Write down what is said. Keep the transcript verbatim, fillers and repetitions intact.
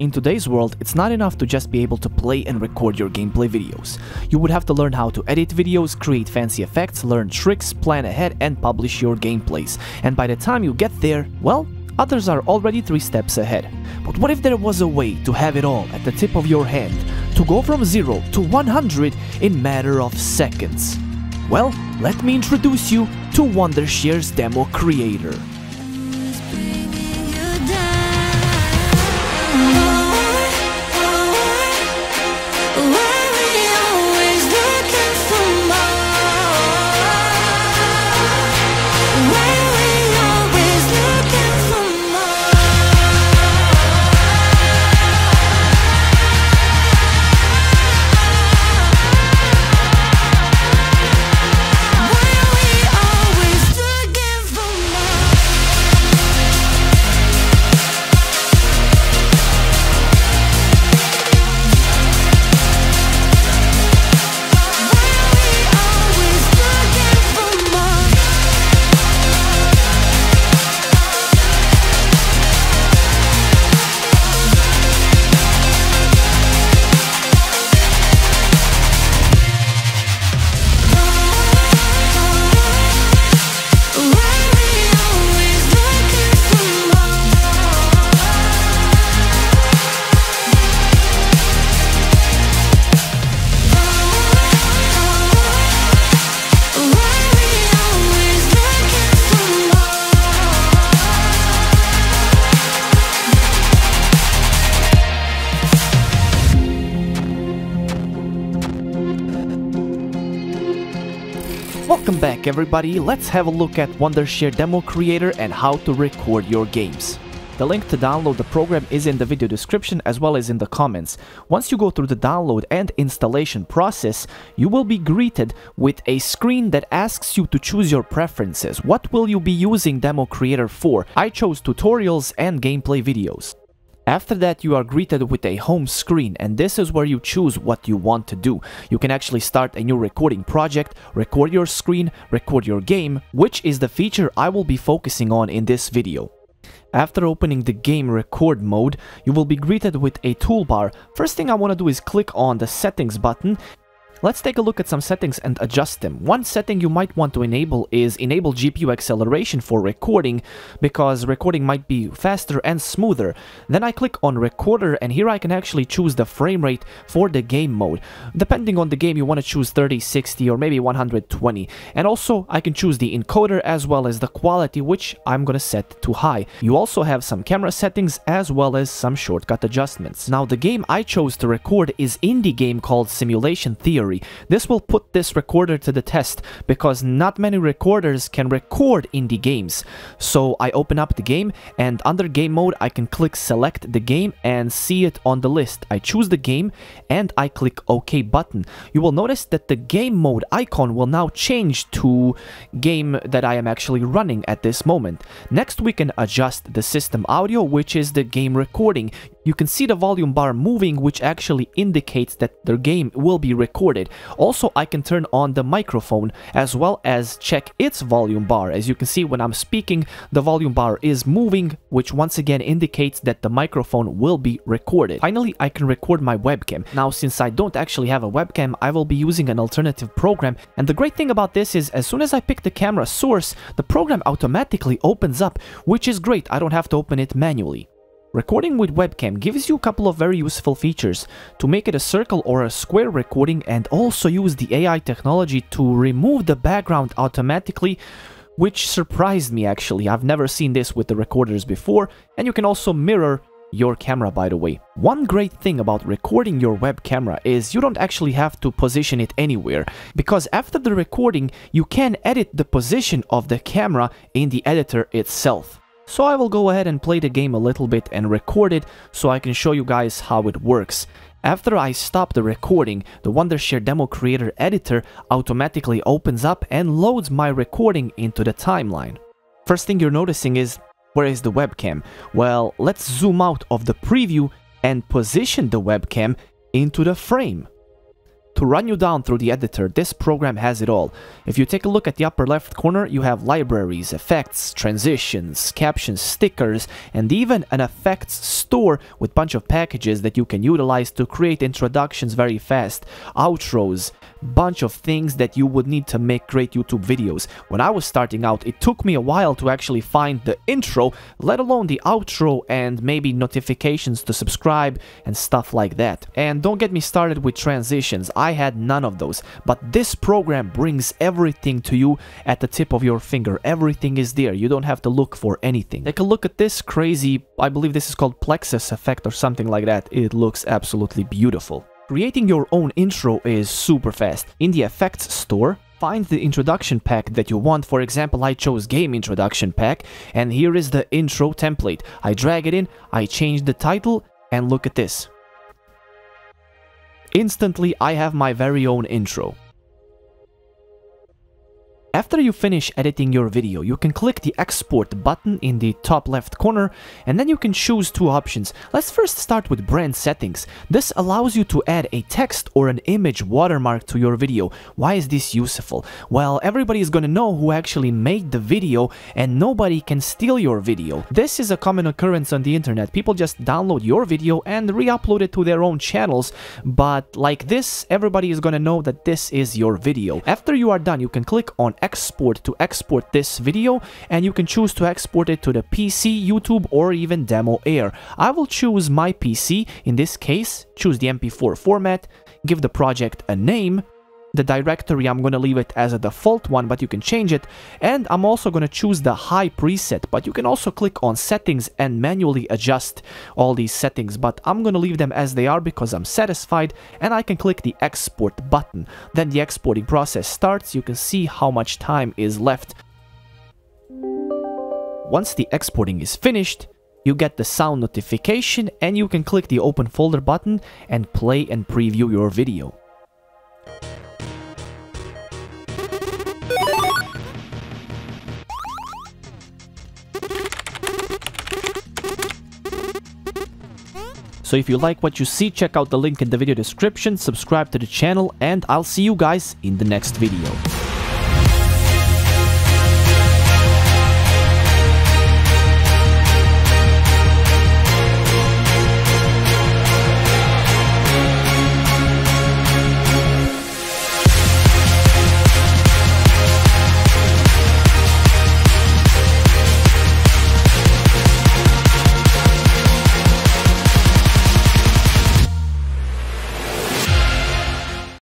In today's world, it's not enough to just be able to play and record your gameplay videos. You would have to learn how to edit videos, create fancy effects, learn tricks, plan ahead and publish your gameplays. And by the time you get there, well, others are already three steps ahead. But what if there was a way to have it all at the tip of your hand? To go from zero to one hundred in matter of seconds? Well, let me introduce you to Wondershare's Demo Creator. Welcome back everybody, let's have a look at Wondershare Demo Creator and how to record your games. The link to download the program is in the video description as well as in the comments. Once you go through the download and installation process, you will be greeted with a screen that asks you to choose your preferences. What will you be using Demo Creator for? I chose tutorials and gameplay videos. After that, you are greeted with a home screen, and this is where you choose what you want to do. You can actually start a new recording project, record your screen, record your game, which is the feature I will be focusing on in this video. After opening the game record mode, you will be greeted with a toolbar. First thing I want to do is click on the settings button. Let's take a look at some settings and adjust them. One setting you might want to enable is enable G P U acceleration for recording, because recording might be faster and smoother. Then I click on recorder, and here I can actually choose the frame rate for the game mode. Depending on the game, you want to choose thirty, sixty or maybe one hundred twenty. And also I can choose the encoder as well as the quality, which I'm gonna set to high. You also have some camera settings as well as some shortcut adjustments. Now the game I chose to record is an indie game called Simulation Theory. This will put this recorder to the test, because not many recorders can record indie games. So I open up the game, and under game mode I can click select the game and see it on the list. I choose the game and I click OK button. You will notice that the game mode icon will now change to game that I am actually running at this moment. Next we can adjust the system audio, which is the game recording. You can see the volume bar moving, which actually indicates that their game will be recorded. Also, I can turn on the microphone as well as check its volume bar. As you can see, when I'm speaking, the volume bar is moving, which once again indicates that the microphone will be recorded. Finally, I can record my webcam. Now, since I don't actually have a webcam, I will be using an alternative program. And the great thing about this is, as soon as I pick the camera source, the program automatically opens up, which is great. I don't have to open it manually. Recording with webcam gives you a couple of very useful features to make it a circle or a square recording, and also use the A I technology to remove the background automatically, which surprised me actually. I've never seen this with the recorders before, and you can also mirror your camera, by the way. One great thing about recording your web camera is you don't actually have to position it anywhere, because after the recording you can edit the position of the camera in the editor itself. So I will go ahead and play the game a little bit and record it so I can show you guys how it works. After I stop the recording, the Wondershare Demo Creator editor automatically opens up and loads my recording into the timeline. First thing you're noticing is, where is the webcam? Well, let's zoom out of the preview and position the webcam into the frame. To run you down through the editor, this program has it all. If you take a look at the upper left corner, you have libraries, effects, transitions, captions, stickers, and even an effects store with a bunch of packages that you can utilize to create introductions very fast, outros, bunch of things that you would need to make great YouTube videos. When I was starting out, it took me a while to actually find the intro, let alone the outro and maybe notifications to subscribe and stuff like that. And don't get me started with transitions. I had none of those, but this program brings everything to you at the tip of your finger. Everything is there. You don't have to look for anything. Take a look at this crazy, I believe this is called Plexus effect or something like that. It looks absolutely beautiful. Creating your own intro is super fast. In the effects store, find the introduction pack that you want. For example, I chose game introduction pack, and here is the intro template. I drag it in, I change the title, and look at this. Instantly, I have my very own intro. After you finish editing your video, you can click the export button in the top left corner, and then you can choose two options. Let's first start with brand settings. This allows you to add a text or an image watermark to your video. Why is this useful? Well, everybody is gonna know who actually made the video, and nobody can steal your video. This is a common occurrence on the internet. People just download your video and re-upload it to their own channels, but like this, everybody is gonna know that this is your video. After you are done, you can click on export to export this video, and you can choose to export it to the P C, YouTube, or even Demo Air. I will choose my P C in this case, choose the M P four format, give the project a name. The directory, I'm gonna leave it as a default one, but you can change it. And I'm also gonna choose the high preset, but you can also click on settings and manually adjust all these settings, but I'm gonna leave them as they are because I'm satisfied, and I can click the export button. Then the exporting process starts. You can see how much time is left. Once the exporting is finished, you get the sound notification, and you can click the open folder button and play and preview your video. So if you like what you see, check out the link in the video description, subscribe to the channel, and I'll see you guys in the next video.